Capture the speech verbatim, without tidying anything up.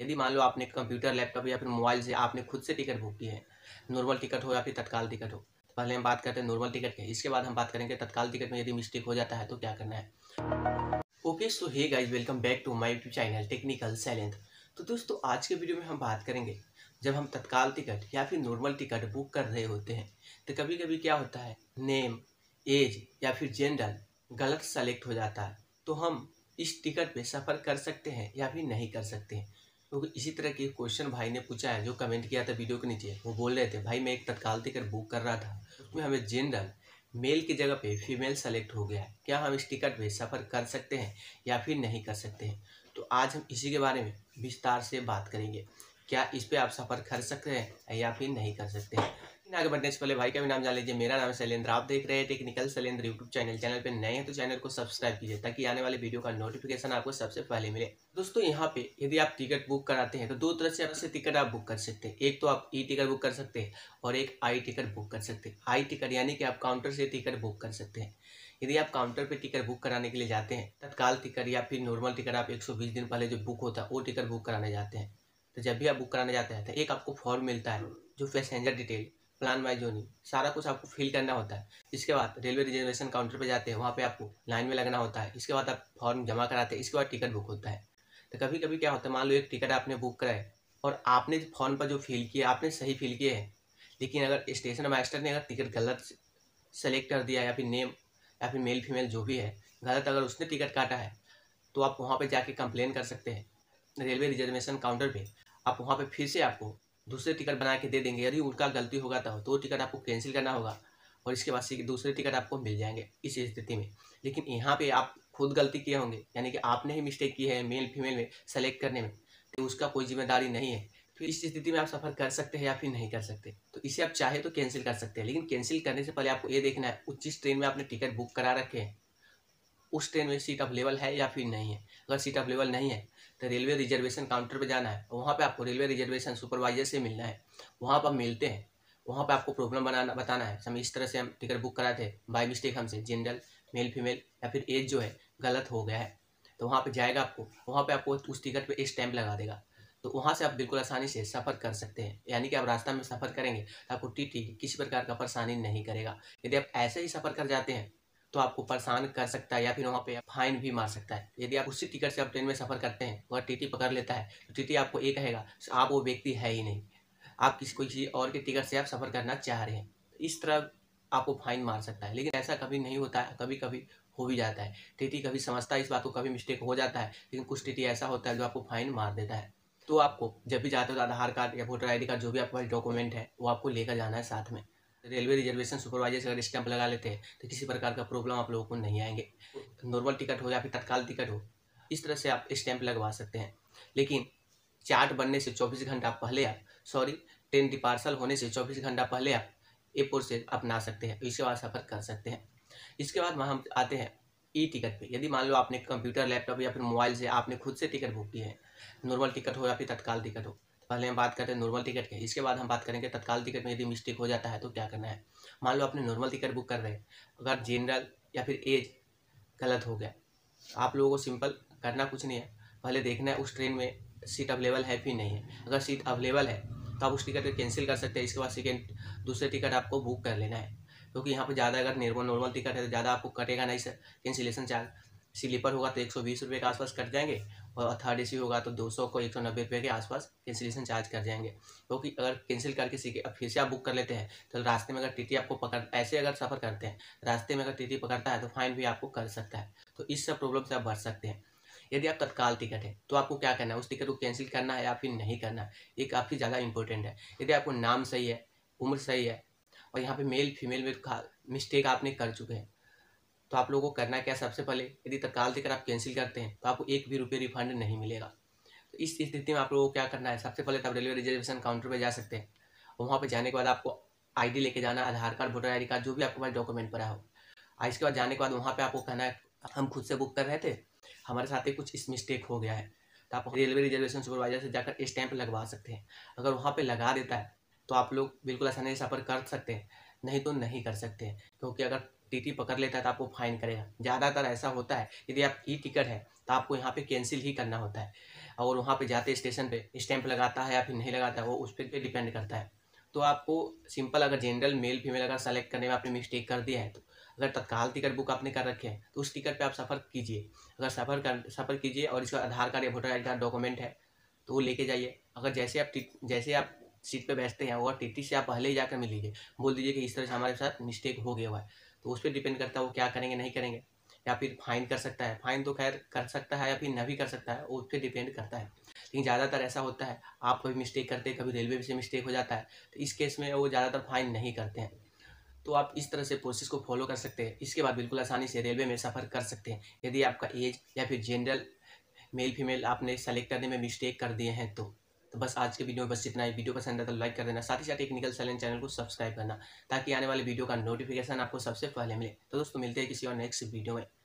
यदि मान लो आपने कंप्यूटर, लैपटॉप या फिर मोबाइल से आपने खुद से टिकट बुक की है, नॉर्मल टिकट हो या फिर तत्काल टिकट हो। पहले हम बात करते हैं नॉर्मल टिकट के, इसके बाद हम बात करेंगे तत्काल टिकट में यदि मिस्टेक हो जाता है तो क्या करना है। Okay so hey guys, welcome back to my YouTube channel technical Shailendra. तो दोस्तों आज के वीडियो में हम बात करेंगे जब हम तत्काल टिकट या फिर नॉर्मल टिकट बुक कर रहे होते हैं तो कभी कभी क्या होता है, नेम, एज या फिर जेंडर गलत सेलेक्ट हो जाता है, तो हम इस टिकट पे सफ़र कर सकते हैं या फिर नहीं कर सकते हैं। तो इसी तरह के क्वेश्चन भाई ने पूछा है, जो कमेंट किया था वीडियो के नीचे। वो बोल रहे थे भाई मैं एक तत्काल टिकट बुक कर रहा था, उसमें हमें जेंडर मेल की जगह पे फीमेल सेलेक्ट हो गया है, क्या हम इस टिकट पे सफ़र कर सकते हैं या फिर नहीं कर सकते हैं। तो आज हम इसी के बारे में विस्तार से बात करेंगे, क्या इस पे आप सफ़र कर सकते हैं या फिर नहीं कर सकते हैं। आगे बढ़ने से पहले भाई का भी नाम जान लीजिए। मेरा नाम है शैलेंद्र, आप देख रहे हैं technical Shailendra YouTube channel. Channel पे नए हैं तो चैनल को सब्सक्राइब कीजिए ताकि आने वाले वीडियो का नोटिफिकेशन आपको सबसे पहले मिले। दोस्तों यहाँ पे यदि आप टिकट बुक कराते हैं तो दो तरह से आपसे टिकट आप बुक कर सकते हैं। एक तो आप ई टिकट बुक कर सकते हैं और एक आई टिकट बुक कर सकते हैं। आई टिकट यानी कि आप काउंटर से टिकट बुक कर सकते हैं। यदि आप काउंटर पे टिकट बुक कराने के लिए जाते हैं तत्काल टिकट या फिर नॉर्मल टिकट, आप एक सौ बीस दिन पहले जो बुक होता है वो टिकट बुक कराने जाते हैं। तो जब भी आप बुक कराने जाते हैं तो एक आपको फॉर्म मिलता है जो पैसेंजर डिटेल, प्लान वाइज जोनी, सारा कुछ आपको फिल करना होता है। इसके बाद रेलवे रिजर्वेशन काउंटर पे जाते हैं, वहाँ पे आपको लाइन में लगना होता है। इसके बाद आप फॉर्म जमा कराते हैं, इसके बाद टिकट बुक होता है। तो कभी कभी क्या होता है, मान लो एक टिकट आपने बुक कराए और आपने फॉर्म पर जो फिल किया आपने सही फिल किए हैं, लेकिन अगर स्टेशन मास्टर ने अगर टिकट गलत सेलेक्ट कर दिया या फिर नेम या फिर मेल फीमेल जो भी है गलत, अगर उसने टिकट काटा है तो आप वहाँ पर जाके कंप्लेन कर सकते हैं। रेलवे रिजर्वेशन काउंटर पर आप वहाँ पर फिर से आपको दूसरे टिकट बना के दे देंगे। यदि उनका गलती होगा तो वो टिकट आपको कैंसिल करना होगा और इसके बाद से दूसरे टिकट आपको मिल जाएंगे इस स्थिति में। लेकिन यहाँ पे आप खुद गलती किए होंगे, यानी कि आपने ही मिस्टेक की है मेल फीमेल में सेलेक्ट करने में, तो उसका कोई जिम्मेदारी नहीं है। फिर इस स्थिति में आप सफ़र कर सकते हैं या फिर नहीं कर सकते। तो इसे आप चाहे तो कैंसिल कर सकते हैं, लेकिन कैंसिल करने से पहले आपको ये देखना है उस जिस ट्रेन में आपने टिकट बुक करा रखे हैं उस ट्रेन में सीट अवेलेबल है या फिर नहीं है। अगर सीट अवेलेबल नहीं है तो रेलवे रिजर्वेशन काउंटर पे जाना है, वहाँ पे आपको रेलवे रिजर्वेशन सुपरवाइजर से मिलना है। वहाँ पर मिलते हैं, वहाँ पे आपको प्रॉब्लम बनाना बताना है, हम इस तरह से हम टिकट बुक कराए थे, बाय मिस्टेक हमसे जेंडर मेल फीमेल या फिर एज जो है गलत हो गया है। तो वहाँ पर जाएगा आपको, वहाँ पर आपको उस टिकट पर स्टैम्प लगा देगा, तो वहाँ से आप बिल्कुल आसानी से सफ़र कर सकते हैं। यानी कि आप रास्ता में सफ़र करेंगे तो आपको टीटी किसी प्रकार का परेशानी नहीं करेगा। यदि आप ऐसे ही सफ़र कर जाते हैं तो आपको परेशान कर सकता है या फिर वहाँ पे फाइन भी मार सकता है। यदि आप उसी टिकट से आप ट्रेन में सफ़र करते हैं और टीटी पकड़ लेता है तो टीटी आपको ये कहेगा आप वो व्यक्ति है ही नहीं, आप किसी कोई चीज़ और के टिकट से आप सफ़र करना चाह रहे हैं, इस तरह आपको फाइन मार सकता है। लेकिन ऐसा कभी नहीं होता है, कभी कभी हो भी जाता है। टीटी कभी समझता है इस बात को, कभी मिस्टेक हो जाता है, लेकिन कुछ टीटी ऐसा होता है जो आपको फाइन मार देता है। तो आपको जब भी जाते हो तो आधार कार्ड या वोटर आई डी कार्ड जो भी आपके पास डॉक्यूमेंट है वो आपको लेकर जाना है साथ में। रेलवे रिजर्वेशन सुपरवाइजर से अगर स्टैंप लगा लेते हैं तो किसी प्रकार का प्रॉब्लम आप लोगों को नहीं आएंगे। नॉर्मल टिकट हो या फिर तत्काल टिकट हो, इस तरह से आप स्टैंप लगवा सकते हैं। लेकिन चार्ट बनने से चौबीस घंटा पहले आप सॉरी ट्रेन डिपार्सल होने से चौबीस घंटा पहले आप एयरपोर्ट से अपना सकते हैं, इसके बाद सफ़र कर सकते हैं। इसके बाद वहाँ हम आते हैं ई टिकट पे। यदि मान लो आपने कंप्यूटर, लैपटॉप या फिर मोबाइल से आपने खुद से टिकट बुक की है, नॉर्मल टिकट हो या फिर तत्काल टिकट हो। पहले हम बात करते हैं नॉर्मल टिकट के, इसके बाद हम बात करेंगे तत्काल टिकट में यदि मिस्टेक हो जाता है तो क्या करना है। मान लो आपने नॉर्मल टिकट बुक कर रहे हैं, अगर जेनरल या फिर एज गलत हो गया, आप लोगों को सिंपल करना कुछ नहीं है, पहले देखना है उस ट्रेन में सीट अवेलेबल है फिर नहीं है। अगर सीट अवेलेबल है तो आप उस टिकट को कैंसिल कर सकते हैं, इसके बाद सेकेंड दूसरे टिकट आपको बुक कर लेना है। क्योंकि यहाँ पर ज़्यादा अगर नॉर्मल नॉर्मल टिकट है तो ज़्यादा आपको कटेगा नहीं सर कैंसिलेशन चार्ज। स्लीपर होगा तो एक सौ बीस रुपये के आसपास कट जाएंगे और थर्ड ए सी होगा तो दो सौ को एक सौ नब्बे रुपये के आसपास कैंसिलेशन चार्ज कर जाएंगे। क्योंकि तो अगर कैंसिल करके सीखे अब फिर से आप बुक कर लेते हैं तो रास्ते में अगर टीटी आपको पकड़ ऐसे अगर सफ़र करते हैं रास्ते में अगर टीटी पकड़ता है तो फाइन भी आपको कर सकता है। तो इस सब प्रॉब्लम से आप बच सकते हैं। यदि आप तत्काल टिकट है तो आपको क्या करना है, उस टिकट को कैंसिल करना है या फिर नहीं करना है, ये काफ़ी ज़्यादा इंपॉर्टेंट है। यदि आपको नाम सही है, उम्र सही है और यहाँ पर मेल फीमेल में मिस्टेक आपने कर चुके हैं तो आप लोगों को करना क्या, सबसे पहले यदि तत्काल टिकट आप कैंसिल करते हैं तो आपको एक भी रुपये रिफंड नहीं मिलेगा। तो इस स्थिति में आप लोगों को क्या करना है, सबसे पहले आप रेलवे रिजर्वेशन काउंटर पर जा सकते हैं और वहाँ पर जाने के बाद आपको आईडी लेके जाना, Aadhaar card, voter I card, जो भी आपके पास डॉक्यूमेंट पड़ा हो। इसके बाद जाने के बाद वहाँ पर आपको कहना है हम खुद से बुक कर रहे थे, हमारे साथ ही कुछ इस मिस्टेक हो गया है, तो आप रेलवे रिजर्वेशन सुपरवाइजर से जाकर स्टैंप लगवा सकते हैं। अगर वहाँ पर लगा देता है तो आप लोग बिल्कुल आसानी से सफ़र कर सकते हैं, नहीं तो नहीं कर सकते हैं। क्योंकि अगर टीटी पकड़ लेता है तो आपको फाइन करेगा। ज़्यादातर ऐसा होता है, यदि आप ई टिकट है तो आपको यहाँ पे कैंसिल ही करना होता है। और वहाँ पे जाते स्टेशन पे स्टैंप लगाता है या फिर नहीं लगाता है, वो उस पर डिपेंड करता है। तो आपको सिंपल अगर जनरल मेल फीमेल अगर सेलेक्ट करने में आपने मिस्टेक कर दिया है, तो अगर तत्काल टिकट बुक आपने कर रखे हैं तो उस टिकट पे आप सफ़र कीजिए। अगर सफ़र कर सफ़र कीजिए और इसका आधार कार्ड या वोटर आई कार्ड डॉक्यूमेंट है तो वो लेके जाइए। अगर जैसे आप जैसे आप सीट पे बैठते हैं और टीटी से आप पहले ही जाकर मिल लीजिए, बोल दीजिए कि इस तरह से हमारे साथ मिस्टेक हो गया हुआ है। तो उस पर डिपेंड करता है वो क्या करेंगे नहीं करेंगे, या फिर फाइन कर सकता है। फाइन तो खैर कर सकता है या फिर ना भी कर सकता है, उस पर डिपेंड करता है। लेकिन ज़्यादातर ऐसा होता है आप कभी मिस्टेक करते हैं, कभी रेलवे से मिस्टेक हो जाता है, तो इस केस में वो ज़्यादातर फाइन नहीं करते हैं। तो आप इस तरह से प्रोसेस को फॉलो कर सकते हैं। इसके बाद बिल्कुल आसानी से रेलवे में सफ़र कर सकते हैं यदि आपका एज या फिर जेंडर मेल फीमेल आपने सेलेक्ट करने में मिस्टेक कर दिए हैं। तो तो बस आज के वीडियो में बस इतना ही। वीडियो पसंद आए तो लाइक कर देना, साथ ही साथ टेक्निकल शैलेंद्र चैनल को सब्सक्राइब करना ताकि आने वाले वीडियो का नोटिफिकेशन आपको सबसे पहले मिले। तो दोस्तों मिलते हैं किसी और नेक्स्ट वीडियो में।